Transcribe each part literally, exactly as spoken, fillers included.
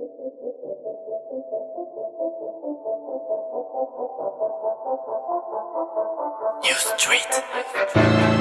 New Street. New Street.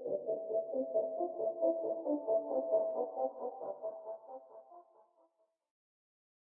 Thank you.